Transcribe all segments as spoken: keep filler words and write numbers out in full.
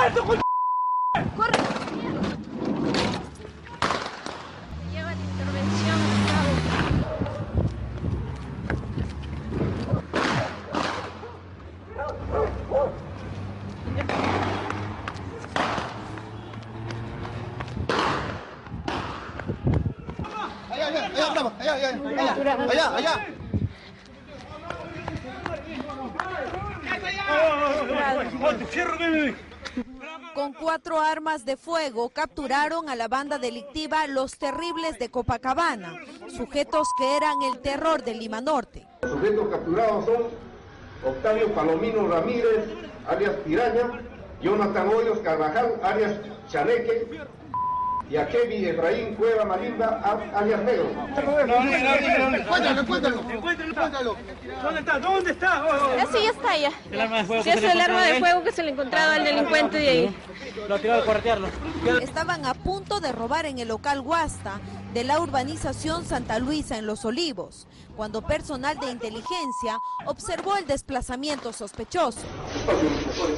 muerto, con... ¡Corre! Se lleva la intervención, Octavio. Allá, allá, allá, bravo, allá, allá, allá, allá, allá. Con cuatro armas de fuego capturaron a la banda delictiva Los Terribles de Copacabana, sujetos que eran el terror de Lima Norte. Los sujetos capturados son Octavio Palomino Ramírez, alias Piraña, Jonathan Hoyos Carvajal, alias Chaneque, y a Kevin Efraín Cueva Malinda, alias Negro. Cuéntalo, cuéntalo, cuéntalo. ¿Dónde está? ¿Dónde está? Eso ya está allá. Sí, es el arma de fuego que se le encontraba al delincuente de ahí. Lo tiró de corretearlo. Estaban a punto de robar en el local Huasta de la urbanización Santa Luisa en Los Olivos, cuando personal de inteligencia observó el desplazamiento sospechoso.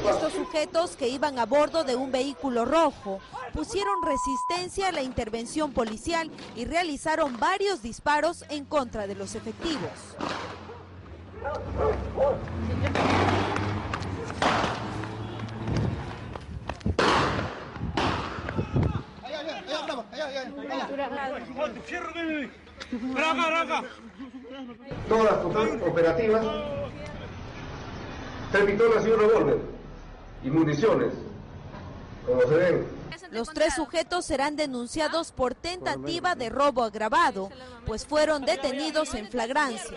Estos sujetos, que iban a bordo de un vehículo rojo, pusieron resistencia a la intervención policial y realizaron varios disparos en contra de los efectivos. Todas las operativas, tres pistolas y un revólver y municiones, como se ven. Los tres sujetos serán denunciados por tentativa de robo agravado, pues fueron detenidos en flagrancia.